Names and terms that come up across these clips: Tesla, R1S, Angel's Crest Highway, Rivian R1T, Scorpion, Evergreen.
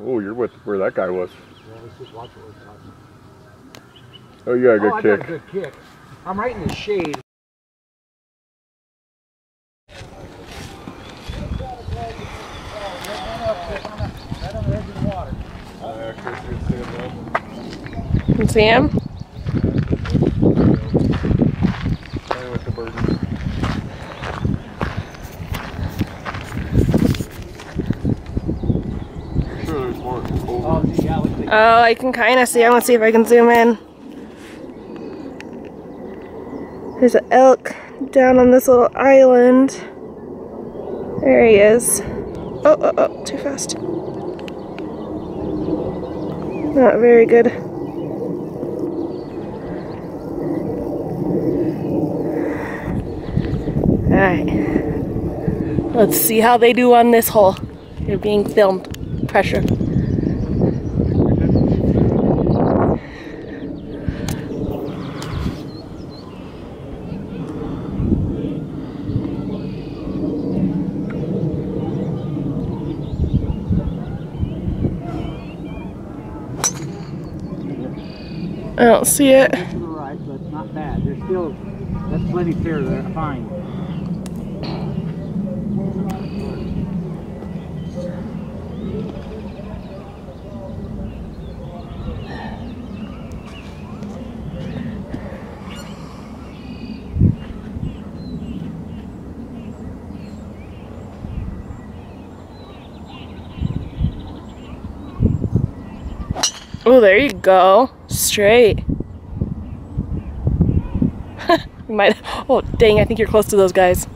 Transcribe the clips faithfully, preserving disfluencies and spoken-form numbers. Oh, you're with where that guy was. Yeah, let's just watch it one time. Oh, you got a good oh, kick. I got a good kick. I'm right in the shade. You can see him? Oh, I can kind of see. I'm going to see if I can zoom in. There's an elk down on this little island. There he is. Oh, oh, oh, too fast. Not very good. Alright. Let's see how they do on this hole. You're being filmed. Pressure. I don't see it. To the right, but not bad. There's still that's plenty fair there. Fine. Oh, there you go. Straight. You might. Oh, dang! I think you're close to those guys.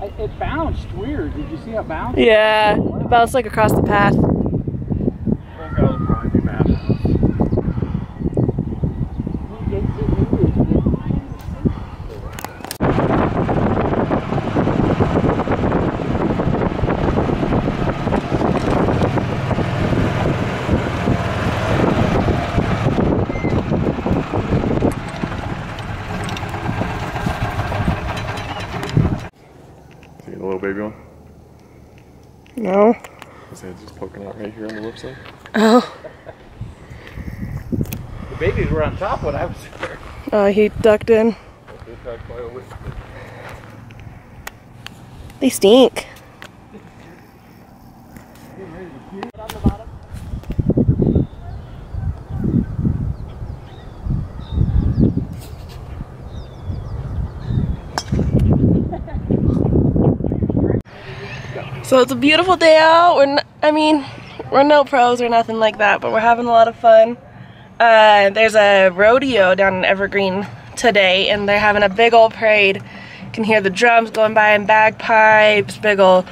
I, it bounced weird. Did you see it bounce? Yeah, oh, wow. It bounced like across the path. Baby one? No. His head's just poking out right here on the lip side. Oh. The babies were on top when I was there. Oh, uh, he ducked in. They stink. So it's a beautiful day out. We're n I mean, we're no pros or nothing like that, but we're having a lot of fun. Uh, there's a rodeo down in Evergreen today, and they're having a big old parade. You can hear the drums going by and bagpipes, big old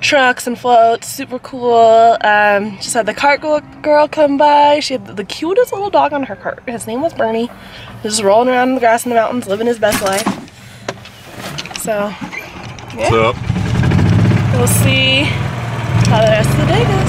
trucks and floats, super cool. Um, just had the cart girl come by. She had the cutest little dog on her cart. His name was Bernie. Just rolling around in the grass in the mountains, living his best life. So, yeah. What's up? We'll see how the rest of the day goes.